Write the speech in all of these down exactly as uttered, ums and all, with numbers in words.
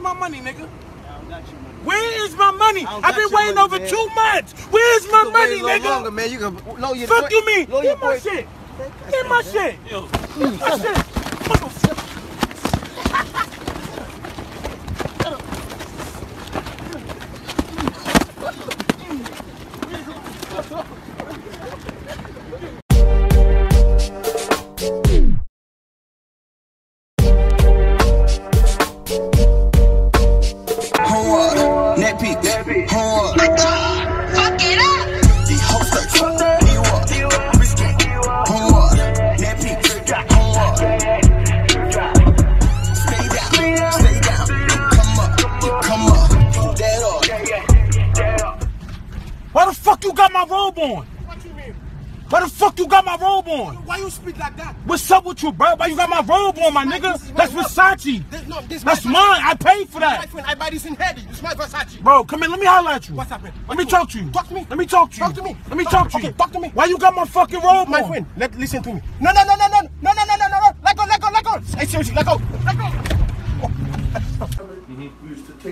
Where's my money, nigga? Where is my money? I've been waiting over man. two months. Where is my money, nigga? Longer, man. You can lower your Fuck you mean? Get my shit. Get my shit. Yo. Get my shit. Why the fuck you got my robe on? Why you speak like that? What's up with you, bro? Why you got my robe on, my nigga? That's Versace. This, no, this That's mine. I paid for that. I buy this in heavy. It's my Versace. Bro, come in. Let me holler at you. What's happening? Let me talk to you. Talk to me. Let me talk to you. Talk to me. Let me talk to you. Talk to me. Why you got my fucking robe on? My friend, let listen to me. No, no, no, no, no, no, no, no, no, no. Let go, let go, let go. Hey, seriously, let go, let go.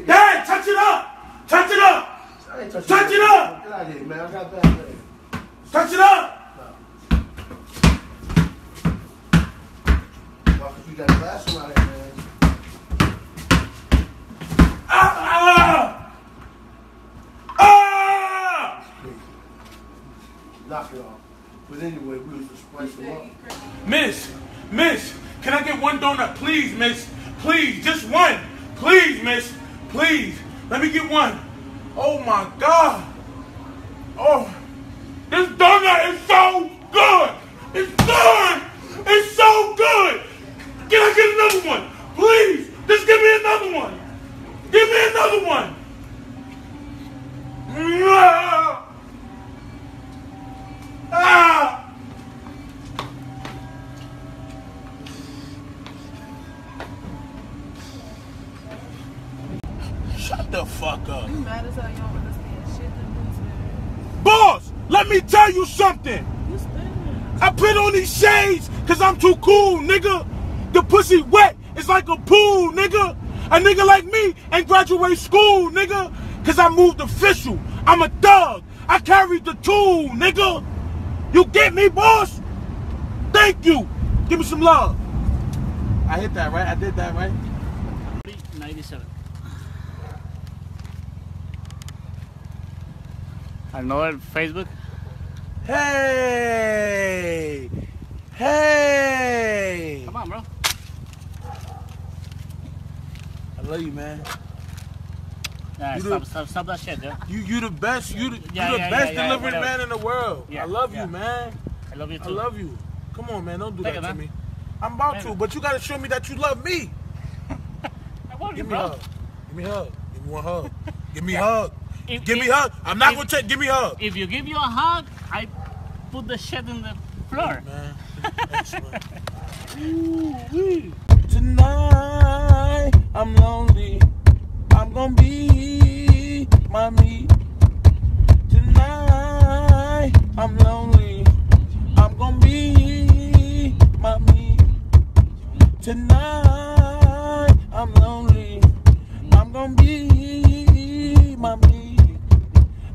Dad, touch it up. Touch it up. Touch it up! Get out of here, man. I got bad legs. Touch it up! No. Well, you got glass from out here, man. Ah! Ah! Ah! Knock it off. But anyway, we was just pressing up. Miss! Miss! Can I get one donut? Please, miss. Please. Just one. Please, miss. Please. Let me get one. Oh my God! Oh, this donut is so good! It's good! It's so good! Can I get another one? Please! Just give me another one! Give me another one! Ah! Shut the fuck up. You mad as hell, you don't understand shit that Boss, let me tell you something. You I put on these shades because I'm too cool, nigga. The pussy wet. It's like a pool, nigga. A nigga like me ain't graduate school, nigga. Because I moved official. I'm a thug. I carried the tool, nigga. You get me, boss? Thank you. Give me some love. I hit that, right? I did that, right? ninety-seven. I know it, Facebook. Hey! Hey! Come on, bro. I love you, man. Nah, you stop, the, stop, stop that shit, dude. You, you the best, you the, yeah, you yeah, the yeah, best yeah, delivering yeah, man in the world. Yeah, I love yeah. you, man. I love you, too. I love you. Come on, man, don't do Take that it, to man. me. I'm about man. to, but you gotta show me that you love me. I love you, bro. Hug. Give me a hug. Give me one hug. Give me a hug. If, give if, me a hug. I'm not if, gonna take. Give me a hug. If you give you a hug, I put the shit in the floor. Hey, tonight I'm lonely. I'm gonna be my me. Tonight I'm lonely. I'm gonna be my me. Tonight I'm lonely. I'm gonna be my me.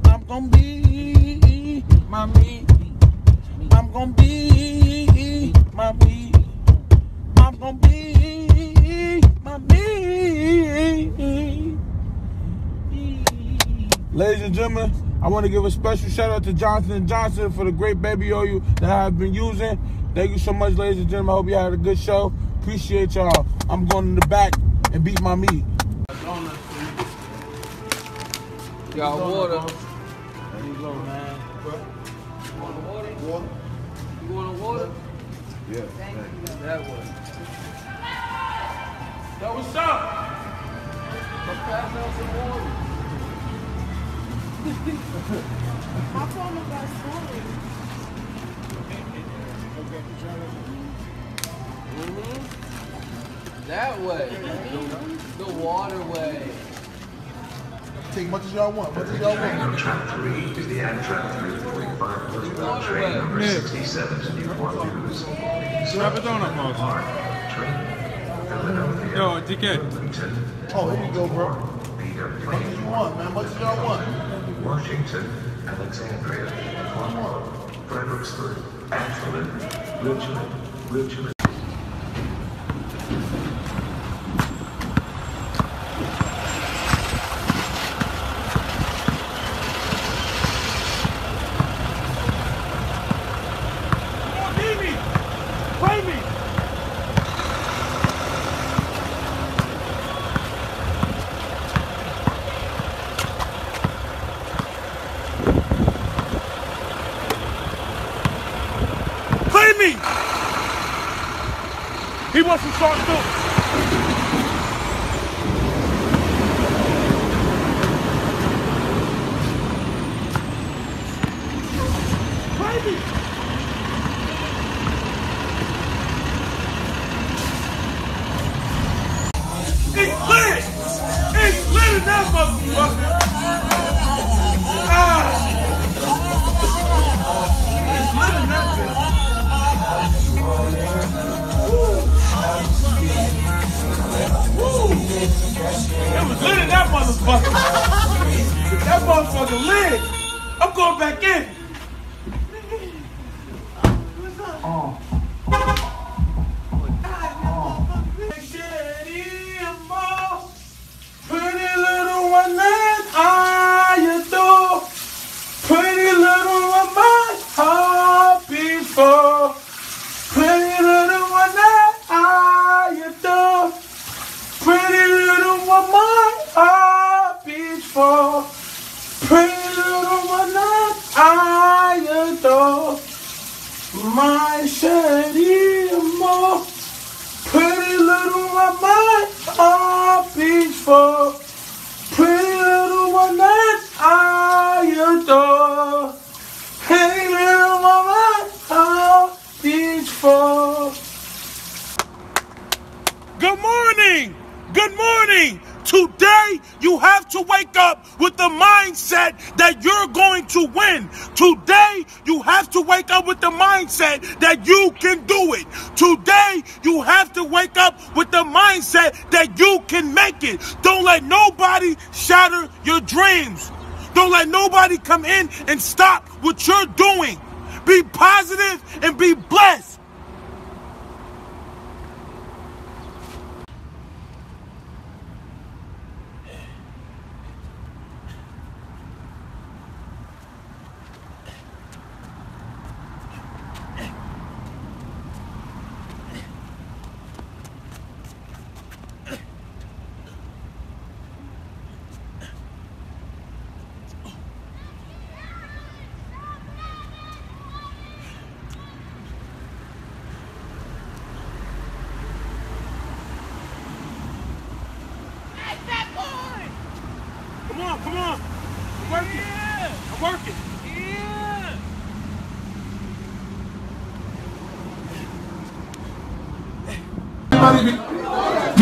I'm gonna be my me. I'm gonna be my me. I'm gonna be my me. Ladies and gentlemen, I want to give a special shout out to Johnson and Johnson for the great baby oil that I've been using. Thank you so much, ladies and gentlemen. I hope you had a good show. Appreciate y'all. I'm going in the back and beat my meat. Y'all water. You go, man. You want the water? water? You want the water? Yeah. Thank you. That water. Yo, what's up? I'm passing out some water. My phone is about story. Okay. Mm-hmm. That way. The, the water way. Take much as y'all want. Much as y'all want. Amtrak three is the Amtrak three forty-five northbound train number sixty-seven to Newport News. Strap it on up, Mark. Train. Yo, dickhead. Oh, here you go, bro. What do you want, man? What do y'all want? Washington, Alexandria, Baltimore, Fredericksburg, Ashland, Richmond, Richmond. He wants to start doing. That motherfucker lit. I'm going back in. Oh. Oh. Pretty little one that I adore. Pretty little one my heart beats for. Pretty little one that I adore. Pretty little one my heart beats for. Pretty little one that I adore, my shady more. Pretty little one that I beat for. Pretty little one that I adore. Pretty little one that I beat for. Good morning. Good morning. Today, you have to wake up with the mindset that you're going to win. Today, you have to wake up with the mindset that you can do it. Today, you have to wake up with the mindset that you can make it. Don't let nobody shatter your dreams. Don't let nobody come in and stop what you're doing. Be positive and be blessed. Come on, I'm working. Yeah. I'm working.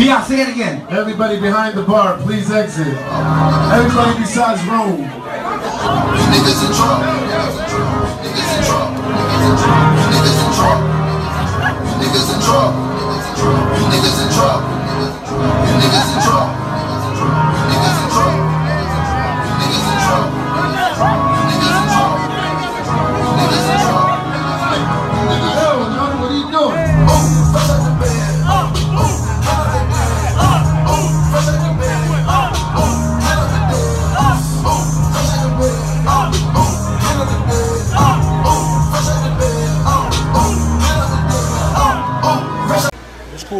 Yeah. Everybody, be yeah, say it again. Everybody behind the bar, please exit. Everybody besides Rome. Niggas in trouble. Niggas in trouble. Niggas in trouble. Niggas in trouble. Niggas in trouble. Niggas in trouble.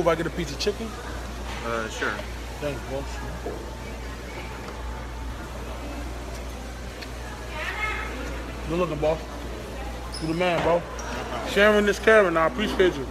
If I get a piece of chicken? Uh, sure. Thanks, boss. Good looking, boss. You the man, bro. Sharing this Karen, I appreciate you.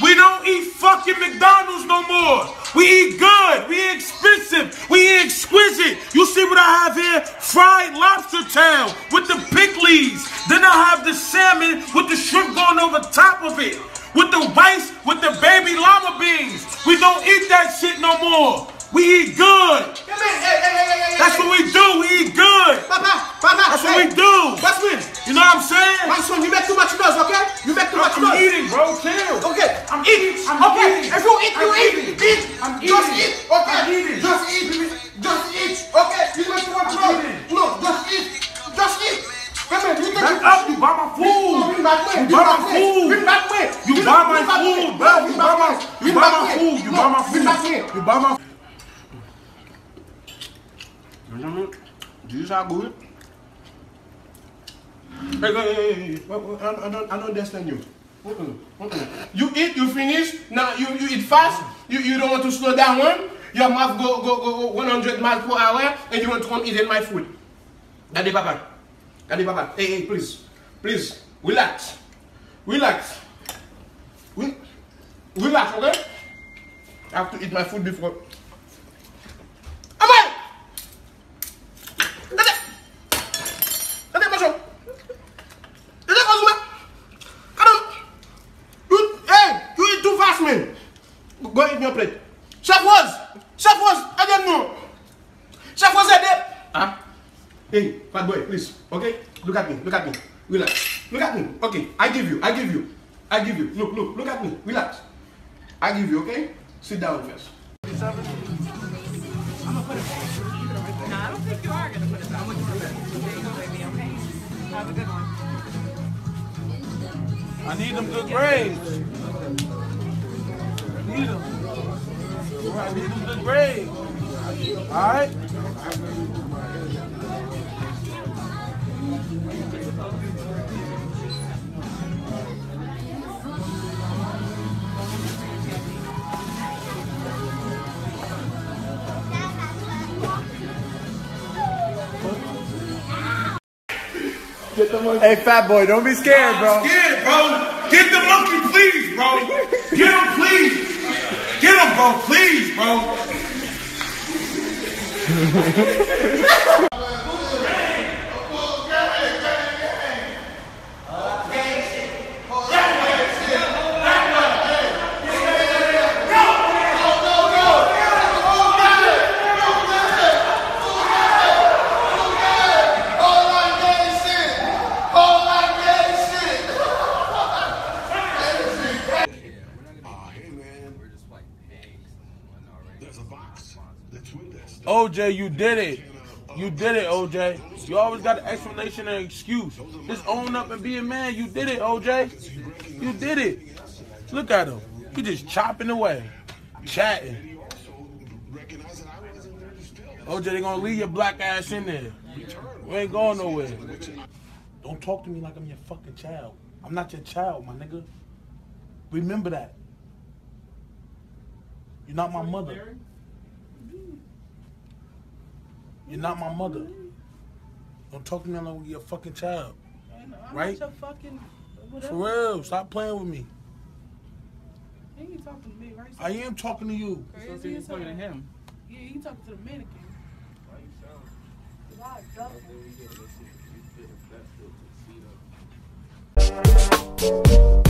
We don't eat fucking McDonald's no more. We eat good. We eat expensive. We eat exquisite. You see what I have here? Fried lobster tail with the pickles. Then I have the salmon with the shrimp going over top of it. With the rice, with the baby llama beans. We don't eat that shit no more. We eat good. That's what we do. We eat good. That's what we do. You know what I'm saying? My son, you make too much noise, okay? You make too much noise. I'm eating, bro. Chill. Okay. I'm eating. I'm okay. Eating. If you eat, you I'm eat. Eating. Eat. I'm just eating. Eat. Okay. I'm eating. Just eat. Just eat. Okay. You make too much noise. No, just eat. Just eat. Come here. You take it up. You buy my food. You buy my food. You buy my food. You buy my food, bro. You buy my. You buy my food. You buy my food. You buy my. Do you sound good? Hey, hey, hey, hey. I, I, I, don't, I don't understand you. Mm-mm. Mm-mm. You eat, you finish. Now you, you eat fast. You, you don't want to slow down one. Your mouth go go go one hundred miles per hour, and you want to come eat in my food. Daddy Papa, Daddy Papa. Hey, hey, please, please, relax, relax, we, relax. Okay? I have to eat my food before. Go eat your plate. Chef was! Chef was! I don't know! Chef was there! Huh? Hey, bad boy, please. Okay? Look at me. Look at me. Relax. Look at me. Okay. I give you. I give you. I give you. Look, look. Look at me. Relax. I give you, okay? Sit down first. I'm gonna put it back. No, I don't think you are gonna put it back. I'm gonna put it back. There you go, baby, okay? Have a good one. I need them good grades. I need them. I need them good grades. Alright? Hey, fat boy, don't be scared, bro. I'm scared, bro. Get the monkey, please, bro. Get him, please. Get him, bro, please, bro. O J, you did it. You did it, O J. You always got an explanation and an excuse. Just own up and be a man. You did it, O J. You did it. Look at him. He just chopping away, chatting. O J, they gonna leave your black ass in there. We ain't going nowhere. Don't talk to me like I'm your fucking child. I'm not your child, my nigga. Remember that. You're not my mother. You're not my mother. Don't talk to me like you're a fucking child. I know. I'm right? Not your fucking whatever. For real, stop playing with me. You ain't talking to me, right? I am talking to you. Crazy so you're talking to him. Yeah, you talking to the mannequin. Why you sound? Because I